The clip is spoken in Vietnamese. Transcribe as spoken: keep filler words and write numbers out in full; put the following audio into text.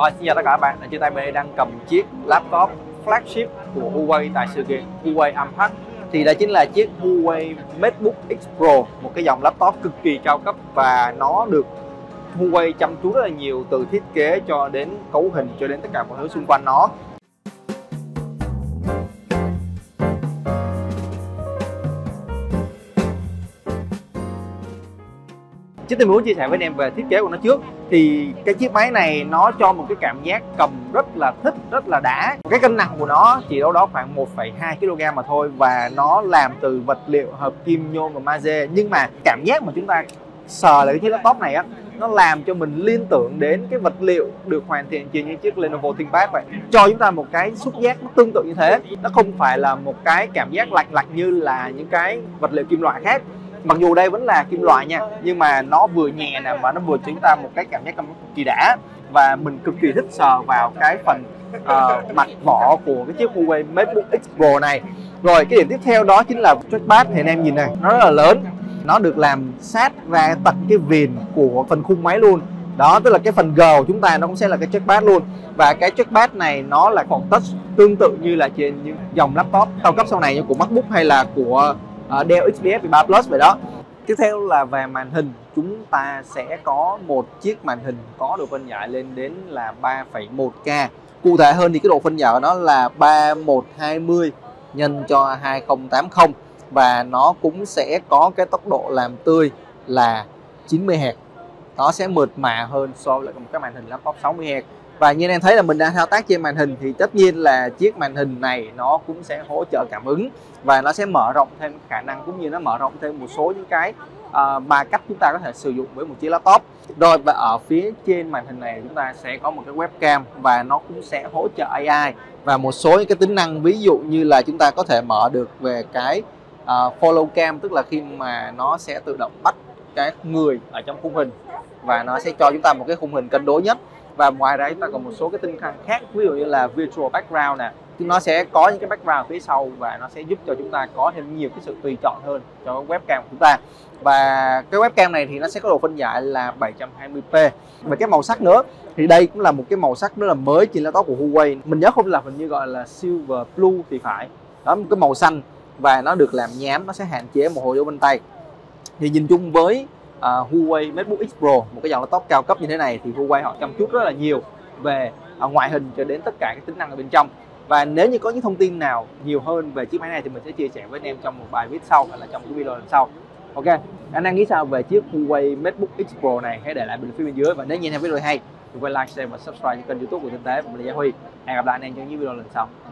Rồi, xin chào tất cả các bạn. Ở trên tay mình đang cầm chiếc laptop flagship của Huawei tại sự kiện Huawei a pếch. Thì đây chính là chiếc Huawei MateBook X Pro, một cái dòng laptop cực kỳ cao cấp và nó được Huawei chăm chú rất là nhiều, từ thiết kế cho đến cấu hình cho đến tất cả mọi thứ xung quanh nó. Chính tôi muốn chia sẻ với anh em về thiết kế của nó trước. Thì cái chiếc máy này nó cho một cái cảm giác cầm rất là thích, rất là đã. Cái cân nặng của nó chỉ đâu đó khoảng một phẩy hai ki lô gam mà thôi, và nó làm từ vật liệu hợp kim, nhôm và magie. Nhưng mà cảm giác mà chúng ta sờ lại cái chiếc laptop này á, nó làm cho mình liên tưởng đến cái vật liệu được hoàn thiện trên những chiếc Lenovo ThinkPad vậy, cho chúng ta một cái xúc giác nó tương tự như thế. Nó không phải là một cái cảm giác lạch lạch như là những cái vật liệu kim loại khác. Mặc dù đây vẫn là kim loại nha, nhưng mà nó vừa nhẹ nè mà nó vừa cho chúng ta một cái cảm giác cầm cực kỳ đã. Và mình cực kỳ thích sờ vào cái phần uh, mặt vỏ của cái chiếc Huawei MateBook X Pro này. Rồi cái điểm tiếp theo đó chính là trackpad. Thì anh em nhìn này, nó rất là lớn, nó được làm sát ra tận cái viền của phần khung máy luôn. Đó, tức là cái phần G của chúng ta nó cũng sẽ là cái trackpad luôn. Và cái trackpad này nó là còn touch tương tự như là trên những dòng laptop cao cấp sau này như của MacBook hay là của Uh, Dell ích pê ét mười ba Plus vậy đó. Tiếp theo là về màn hình, chúng ta sẽ có một chiếc màn hình có độ phân giải lên đến là ba phẩy một K. Cụ thể hơn thì cái độ phân giải của nó là ba một hai không nhân cho hai không tám không, và nó cũng sẽ có cái tốc độ làm tươi là chín mươi héc. Nó sẽ mượt mà hơn so với một cái màn hình laptop sáu mươi héc. Và như anh em thấy là mình đang thao tác trên màn hình thì tất nhiên là chiếc màn hình này nó cũng sẽ hỗ trợ cảm ứng, và nó sẽ mở rộng thêm khả năng cũng như nó mở rộng thêm một số những cái uh, mà cách chúng ta có thể sử dụng với một chiếc laptop. Rồi, và ở phía trên màn hình này chúng ta sẽ có một cái webcam, và nó cũng sẽ hỗ trợ a i và một số những cái tính năng, ví dụ như là chúng ta có thể mở được về cái uh, follow cam, tức là khi mà nó sẽ tự động bắt cái người ở trong khung hình và nó sẽ cho chúng ta một cái khung hình cân đối nhất. Và ngoài ra chúng ta còn một số cái tính năng khác, ví dụ như là virtual background nè, nó sẽ có những cái background phía sau và nó sẽ giúp cho chúng ta có thêm nhiều cái sự tùy chọn hơn cho webcam của chúng ta. Và cái webcam này thì nó sẽ có độ phân giải là bảy trăm hai mươi p. Và cái màu sắc nữa thì đây cũng là một cái màu sắc rất là mới trên laptop của Huawei, mình nhớ không là hình như gọi là silver blue thì phải đó, một cái màu xanh, và nó được làm nhám, nó sẽ hạn chế mồ hôi vô bên tay. Thì nhìn chung với Uh, Huawei MateBook X Pro, một cái dòng laptop cao cấp như thế này, thì Huawei họ chăm chút rất là nhiều về uh, ngoại hình cho đến tất cả các tính năng ở bên trong. Và nếu như có những thông tin nào nhiều hơn về chiếc máy này thì mình sẽ chia sẻ với anh em trong một bài viết sau, hoặc là trong cái video lần sau. Ok, anh đang nghĩ sao về chiếc Huawei MateBook X Pro này? Hãy để lại bình luận phía bên dưới, và nếu như anh em video hay thì quên like, share và subscribe cho kênh YouTube của Tinh Tế. Và mình là Gia Huy, hẹn gặp lại anh em trong những video lần sau.